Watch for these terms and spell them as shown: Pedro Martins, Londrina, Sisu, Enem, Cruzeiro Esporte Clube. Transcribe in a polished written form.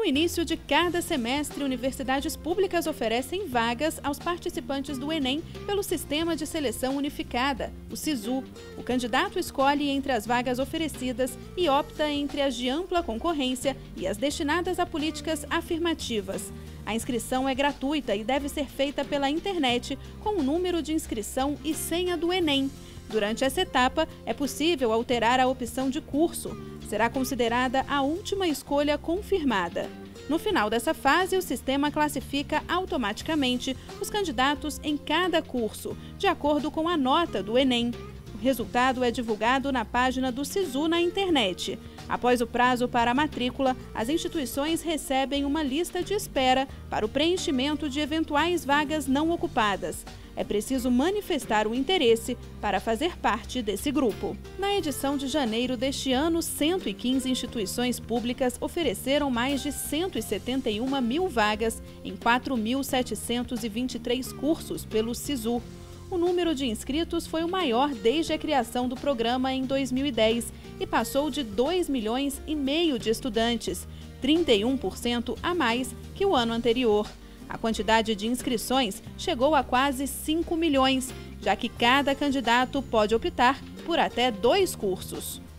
No início de cada semestre, universidades públicas oferecem vagas aos participantes do Enem pelo Sistema de Seleção Unificada, o Sisu. O candidato escolhe entre as vagas oferecidas e opta entre as de ampla concorrência e as destinadas a políticas afirmativas. A inscrição é gratuita e deve ser feita pela internet com o número de inscrição e senha do Enem. Durante essa etapa, é possível alterar a opção de curso. Será considerada a última escolha confirmada. No final dessa fase, o sistema classifica automaticamente os candidatos em cada curso, de acordo com a nota do Enem. O resultado é divulgado na página do Sisu na internet. Após o prazo para a matrícula, as instituições recebem uma lista de espera para o preenchimento de eventuais vagas não ocupadas. É preciso manifestar o interesse para fazer parte desse grupo. Na edição de janeiro deste ano, 115 instituições públicas ofereceram mais de 171 mil vagas em 4.723 cursos pelo Sisu. O número de inscritos foi o maior desde a criação do programa em 2010 e passou de 2,5 milhões de estudantes, 31% a mais que o ano anterior. A quantidade de inscrições chegou a quase 5 milhões, já que cada candidato pode optar por até 2 cursos.